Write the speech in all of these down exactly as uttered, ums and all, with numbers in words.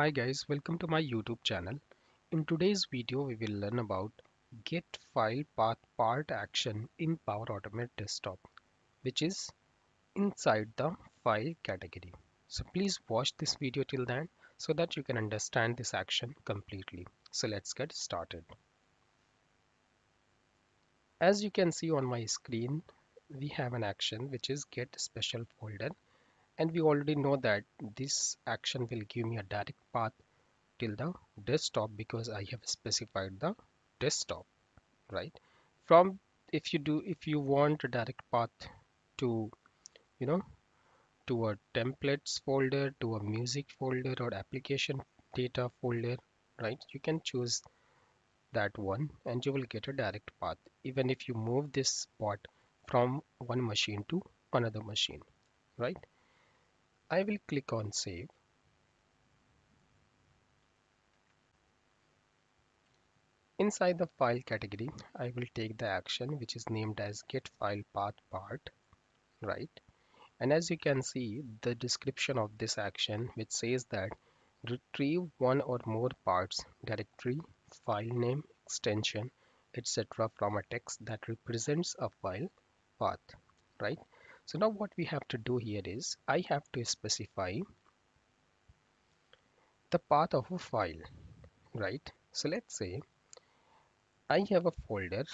Hi guys, welcome to my YouTube channel. In today's video we will learn about get file path part action in Power Automate Desktop, which is inside the file category. So please watch this video till then so that you can understand this action completely. So let's get started. As you can see on my screen, we have an action which is get special folder. And we already know that this action will give me a direct path till the desktop because I have specified the desktop, right? From if you do if you want a direct path to you know to a templates folder, to a music folder or application data folder, right? You can choose that one and you will get a direct path even if you move this part from one machine to another machine, right? I will click on save. Inside the file category, I will take the action which is named as get file path part, right? And as you can see the description of this action, which says that retrieve one or more parts, directory, file name, extension, et cetera from a text that represents a file path, right? So now what we have to do here is I have to specify the path of a file, right? So let's say I have a folder,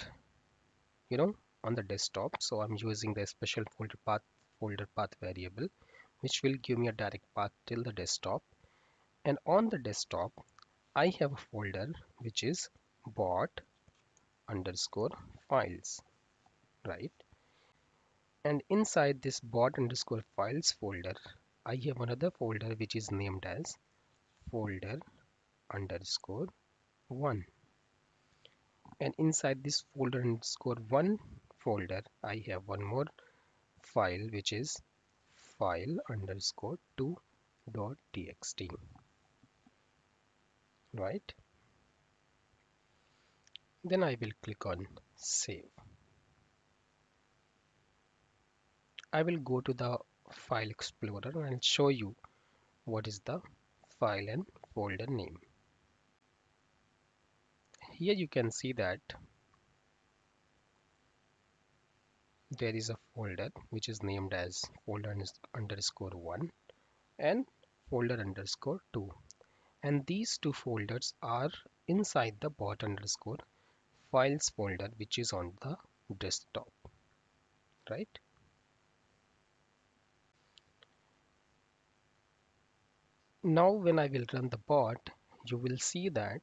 you know, on the desktop. So I'm using the special folder path folder path variable, which will give me a direct path till the desktop. And on the desktop, I have a folder which is bot underscore files, right? And inside this bot underscore files folder, I have another folder which is named as folder underscore one. And inside this folder underscore one folder, I have one more file which is file underscore two dot txt, right? Then I will click on save. I will go to the file explorer and show you what is the file and folder name. Here you can see that there is a folder which is named as folder underscore one and folder underscore two, and these two folders are inside the bot underscore files folder which is on the desktop, right? Now when I will run the bot, you will see that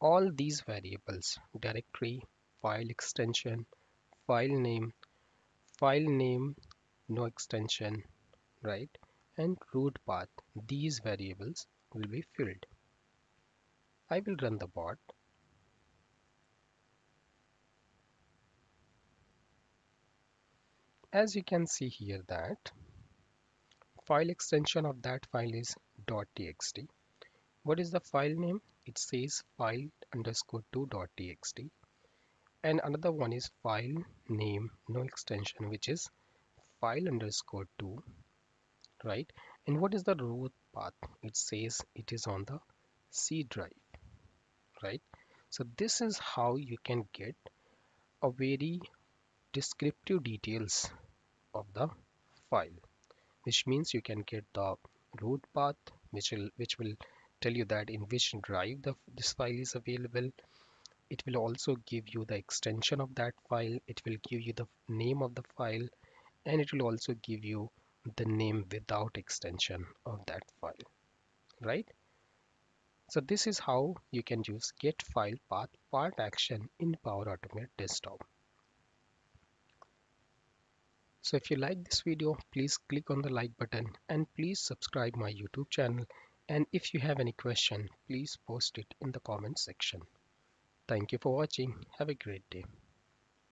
all these variables, directory, file extension, file name, file name, no extension, right, and root path, these variables will be filled. I will run the bot. As you can see here that file extension of that file is .txt. What is the file name? It says file underscore two .txt, and another one is file name no extension which is file underscore two, right? And what is the root path? It says it is on the C drive, right? So this is how you can get a very descriptive details of the file, which means you can get the root path, which will which will tell you that in which drive the this file is available. It will also give you the extension of that file, it will give you the name of the file, and it will also give you the name without extension of that file, right? So this is how you can use get file path part action in Power Automate Desktop. So if you like this video, please click on the like button and please subscribe my YouTube channel. And if you have any question, please post it in the comments section. Thank you for watching. Have a great day.